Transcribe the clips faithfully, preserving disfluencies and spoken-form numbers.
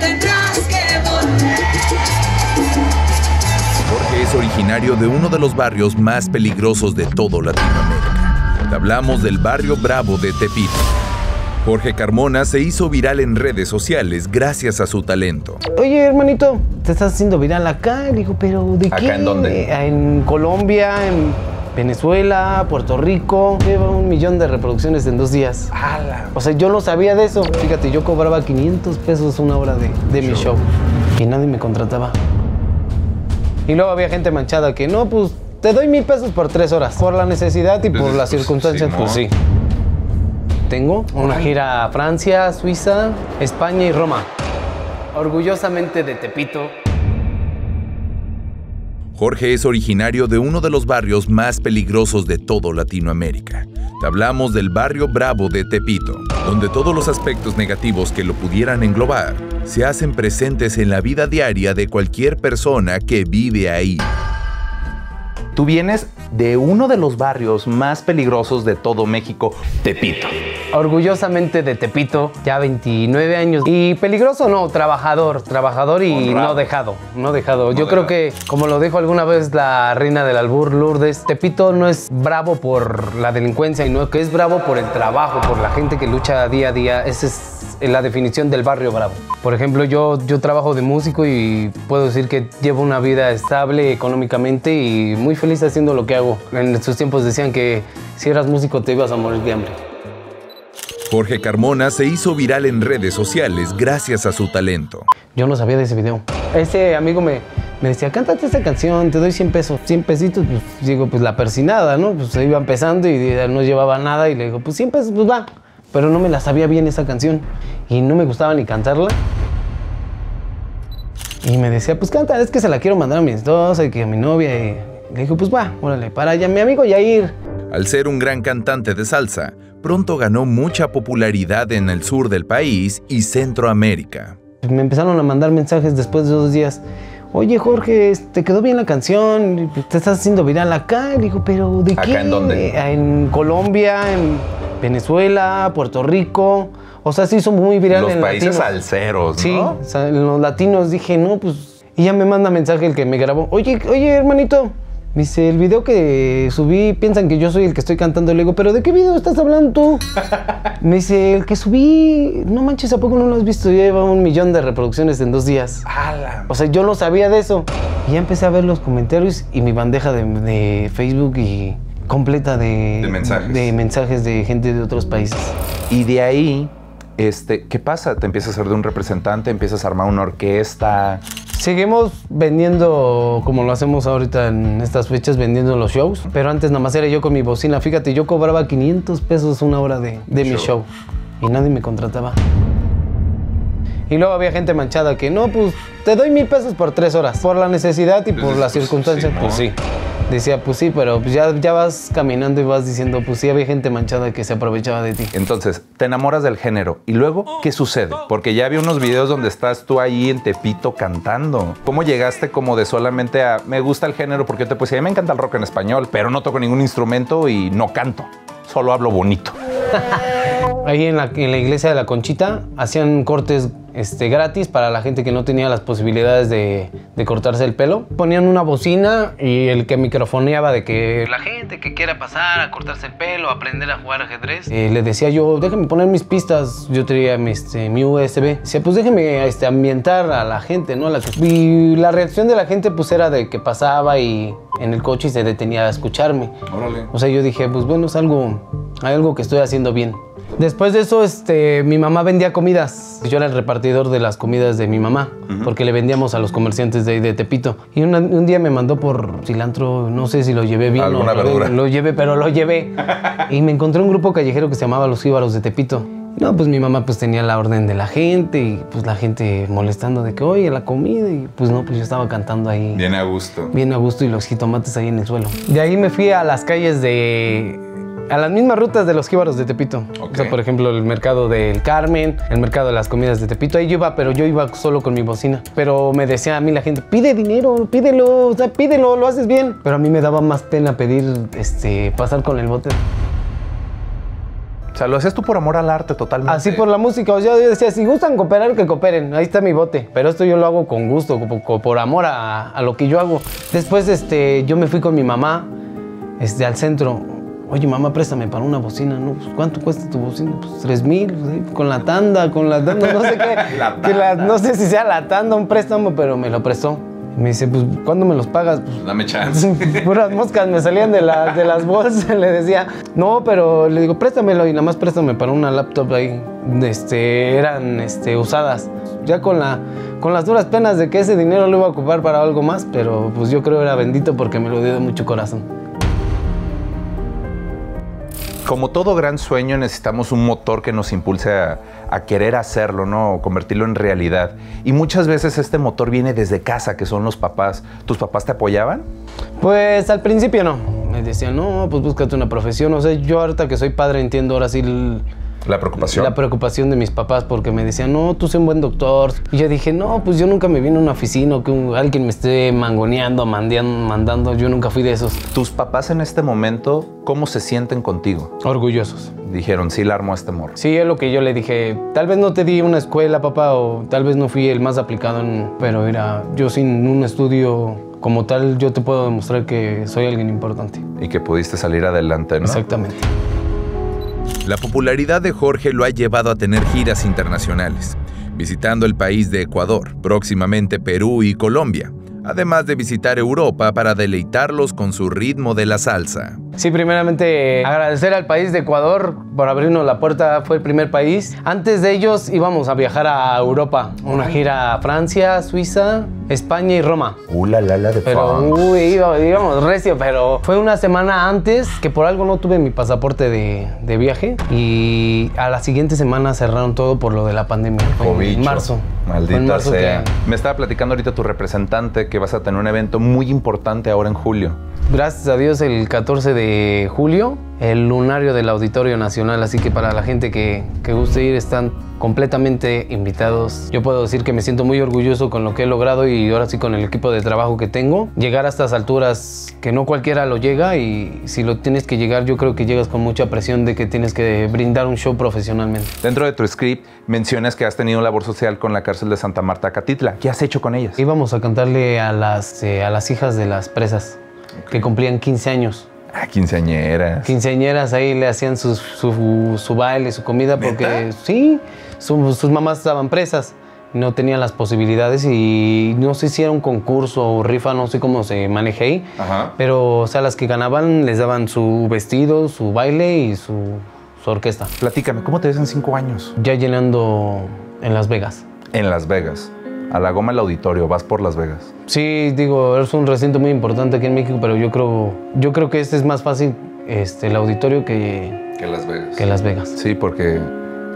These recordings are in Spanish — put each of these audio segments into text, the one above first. tendrás que volver. Jorge es originario de uno de los barrios más peligrosos de todo Latinoamérica. Hablamos del barrio Bravo de Tepito. Jorge Carmona se hizo viral en redes sociales gracias a su talento. Oye, hermanito, te estás haciendo viral acá. Y digo, ¿pero de qué? ¿Acá en dónde? En Colombia, en Venezuela, Puerto Rico. Lleva un millón de reproducciones en dos días. ¡Hala! O sea, yo no sabía de eso. Fíjate, yo cobraba quinientos pesos una hora de, de mi show. Y nadie me contrataba. Y luego había gente manchada que, no, pues, te doy mil pesos por tres horas. Por la necesidad y por las circunstancias, pues sí. Tengo una gira a Francia, Suiza, España y Roma. Orgullosamente de Tepito. Jorge es originario de uno de los barrios más peligrosos de todo Latinoamérica. Te hablamos del barrio Bravo de Tepito, donde todos los aspectos negativos que lo pudieran englobar se hacen presentes en la vida diaria de cualquier persona que vive ahí. Tú vienes de uno de los barrios más peligrosos de todo México, Tepito. Orgullosamente de Tepito, ya veintinueve años. Y peligroso no, trabajador, trabajador y honrado. No dejado, no dejado. No Yo dejado. Creo que, como lo dijo alguna vez la reina del albur, Lourdes, Tepito no es bravo por la delincuencia, sino que es bravo por el trabajo, por la gente que lucha día a día. Esa es la definición del barrio bravo. Por ejemplo, yo, yo trabajo de músico y puedo decir que llevo una vida estable económicamente y muy feliz haciendo lo que hago. En sus tiempos decían que si eras músico te ibas a morir de hambre. Jorge Carmona se hizo viral en redes sociales gracias a su talento. Yo no sabía de ese video. Ese amigo me, me decía, cántate esta canción, te doy cien pesos. cien pesitos, pues, digo, pues la persinada, ¿no? Pues se iba empezando y no llevaba nada y le digo, pues cien pesos, pues va. Pero no me la sabía bien esa canción y no me gustaba ni cantarla. Y me decía, pues canta, es que se la quiero mandar a mi esposa y que a mi novia. Y le digo, pues va, órale, para allá, mi amigo Yair. Al ser un gran cantante de salsa, pronto ganó mucha popularidad en el sur del país y Centroamérica. Me empezaron a mandar mensajes después de dos días. Oye, Jorge, ¿te quedó bien la canción? Te estás haciendo viral acá. Y digo, ¿pero de qué? ¿Acá en dónde? En Colombia, en Venezuela, Puerto Rico. O sea, se hizo muy viral en los países salseros, ¿no? Sí, o sea, en los latinos dije, no, pues... Y ya me manda mensaje el que me grabó. Oye, oye, hermanito... Me dice, el video que subí, piensan que yo soy el que estoy cantando. Le digo, ¿pero de qué video estás hablando tú? Me dice, el que subí, no manches, ¿a poco no lo has visto? Lleva un millón de reproducciones en dos días. ¡Hala! O sea, yo no sabía de eso. Y ya empecé a ver los comentarios y mi bandeja de, de Facebook y completa de, de, mensajes. de mensajes de gente de otros países. Y de ahí, este, ¿qué pasa? Te empiezas a ser de un representante, empiezas a armar una orquesta... Seguimos vendiendo, como lo hacemos ahorita en estas fechas, vendiendo los shows. Pero antes nada más era yo con mi bocina. Fíjate, yo cobraba quinientos pesos una hora de, de mi show. Y nadie me contrataba. Y luego había gente manchada que, no, pues, te doy mil pesos por tres horas. Por la necesidad y por las circunstancias, pues sí. Decía, pues sí, pero ya, ya vas caminando y vas diciendo, pues sí, había gente manchada que se aprovechaba de ti. Entonces, te enamoras del género. ¿Y luego qué sucede? Porque ya vi unos videos donde estás tú ahí en Tepito cantando. ¿Cómo llegaste como de solamente a, me gusta el género porque te pues, a mí me encanta el rock en español, pero no toco ningún instrumento y no canto, solo hablo bonito? Ahí en la, en la iglesia de la Conchita hacían cortes este, gratis para la gente que no tenía las posibilidades de, de cortarse el pelo. Ponían una bocina y el que microfoneaba de que la gente que quiera pasar a cortarse el pelo, aprender a jugar ajedrez. Eh, le decía yo, déjame poner mis pistas, yo tenía mi, este, mi U S B. Decía, pues déjeme este, ambientar a la gente, ¿no? A la que... Y la reacción de la gente pues era de que pasaba y en el coche y se detenía a escucharme. Órale. O sea, yo dije, pues bueno, es algo, algo que estoy haciendo bien. Después de eso, este, mi mamá vendía comidas. Yo era el repartidor de las comidas de mi mamá, uh-huh. porque le vendíamos a los comerciantes de, de Tepito. Y una, un día me mandó por cilantro, no sé si lo llevé bien. Alguna verdura. Lo, lo llevé, pero lo llevé. Y me encontré un grupo callejero que se llamaba Los Íbaros de Tepito. No, pues mi mamá pues tenía la orden de la gente y pues la gente molestando de que, oye, la comida. Y pues no, pues yo estaba cantando ahí. Bien a gusto. Bien a gusto y los jitomates ahí en el suelo. De ahí me fui a las calles de... A las mismas rutas de los Íbaros de Tepito. Okay. O sea, por ejemplo, el mercado del Carmen, el mercado de las comidas de Tepito. Ahí yo iba, pero yo iba solo con mi bocina. Pero me decía a mí la gente, pide dinero, pídelo, o sea, pídelo, lo haces bien. Pero a mí me daba más pena pedir, este, pasar con el bote. O sea, lo hacías tú por amor al arte totalmente. Así por la música. O sea, yo decía, si gustan cooperar, que cooperen. Ahí está mi bote. Pero esto yo lo hago con gusto, por amor a, a lo que yo hago. Después este, yo me fui con mi mamá este, al centro. Oye, mamá, préstame para una bocina. No, pues, ¿cuánto cuesta tu bocina? Pues tres mil. ¿Sí? Con la tanda, con la tanda. No sé qué. La tanda. Que la, no sé si sea la tanda, un préstamo, pero me lo prestó. Me dice, pues, ¿cuándo me los pagas? Pues, dame chance. Puras moscas me salían de, la, de las bolsas. Le decía, no, pero le digo, préstamelo y nada más préstame para una laptop ahí. Este, eran este, usadas. Ya con, la, con las duras penas de que ese dinero lo iba a ocupar para algo más, pero pues yo creo era bendito porque me lo dio de mucho corazón. Como todo gran sueño, necesitamos un motor que nos impulse a, a querer hacerlo, ¿no? O convertirlo en realidad. Y muchas veces este motor viene desde casa, que son los papás. ¿Tus papás te apoyaban? Pues al principio no. Me decían, no, pues búscate una profesión. O sea, yo ahorita que soy padre entiendo ahora sí el, la preocupación. La preocupación de mis papás, porque me decían, no, tú sé un buen doctor. Y yo dije, no, pues yo nunca me vine a una oficina o que un, alguien me esté mangoneando, mandeando, mandando. Yo nunca fui de esos. ¿Tus papás en este momento cómo se sienten contigo? Orgullosos. Dijeron, sí, la armó este morro. Sí, es lo que yo le dije. Tal vez no te di una escuela, papá, o tal vez no fui el más aplicado, en... pero mira, yo sin un estudio como tal, yo te puedo demostrar que soy alguien importante. Y que pudiste salir adelante, ¿no? Exactamente. La popularidad de Jorge lo ha llevado a tener giras internacionales, visitando el país de Ecuador, próximamente Perú y Colombia, además de visitar Europa para deleitarlos con su ritmo de la salsa. Sí, primeramente agradecer al país de Ecuador por abrirnos la puerta, fue el primer país. Antes de ellos íbamos a viajar a Europa, una gira a Francia, Suiza, España y Roma. Uh, la, la, la de pero, uy, íbamos recio, pero fue una semana antes que por algo no tuve mi pasaporte de, de viaje y a la siguiente semana cerraron todo por lo de la pandemia. Fue oh, en bicho. marzo. Maldita en marzo sea. Que... Me estaba platicando ahorita tu representante que vas a tener un evento muy importante ahora en julio. Gracias a Dios, el catorce de julio, el lunario del Auditorio Nacional. Así que para la gente que, que guste ir, están completamente invitados. Yo puedo decir que me siento muy orgulloso con lo que he logrado y ahora sí con el equipo de trabajo que tengo. Llegar a estas alturas que no cualquiera lo llega y si lo tienes que llegar, yo creo que llegas con mucha presión de que tienes que brindar un show profesionalmente. Dentro de tu script mencionas que has tenido labor social con la cárcel de Santa Marta Catitla. ¿Qué has hecho con ellas? Íbamos a cantarle a las, eh, a las hijas de las presas. Okay. Que cumplían quince años. Ah, quinceañeras. Quinceañeras, ahí le hacían su, su, su baile, su comida, porque ¿neta? Sí, su, sus mamás estaban presas, no tenían las posibilidades y no sé si era un concurso o rifa, no sé cómo se maneja ahí, ajá, pero o sea, las que ganaban les daban su vestido, su baile y su, su orquesta. Platícame, ¿cómo te ves en cinco años? Ya llenando en Las Vegas. En Las Vegas. A la goma el auditorio, vas por Las Vegas. Sí, digo, es un recinto muy importante aquí en México, pero yo creo, yo creo que este es más fácil, este, el auditorio que... Que Las Vegas. Que Las Vegas. Sí, porque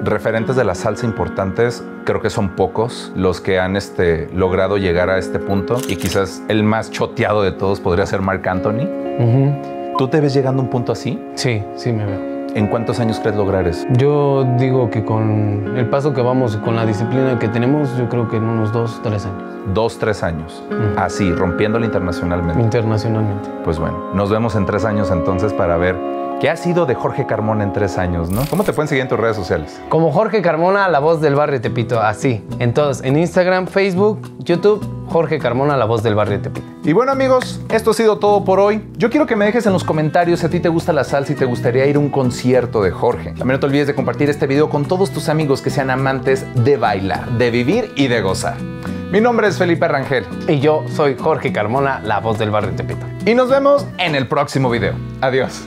referentes de la salsa importantes, creo que son pocos los que han este, logrado llegar a este punto. Y quizás el más choteado de todos podría ser Marc Anthony. Uh-huh. ¿Tú te ves llegando a un punto así? Sí, sí me veo. ¿En cuántos años crees lograr eso? Yo digo que con el paso que vamos y con la disciplina que tenemos, yo creo que en unos dos, tres años. Dos, tres años. Uh-huh. Así, rompiéndolo internacionalmente. Internacionalmente. Pues bueno, nos vemos en tres años entonces para ver qué ha sido de Jorge Carmona en tres años, ¿no? ¿Cómo te pueden seguir en tus redes sociales? Como Jorge Carmona, la voz del barrio de Tepito, así. Entonces, en Instagram, Facebook, YouTube, Jorge Carmona, la voz del barrio de Tepito. Y bueno, amigos, esto ha sido todo por hoy. Yo quiero que me dejes en los comentarios si a ti te gusta la salsa y te gustaría ir a un concierto de Jorge. También no te olvides de compartir este video con todos tus amigos que sean amantes de bailar, de vivir y de gozar. Mi nombre es Felipe Rangel. Y yo soy Jorge Carmona, la voz del barrio de Tepito. Y nos vemos en el próximo video. Adiós.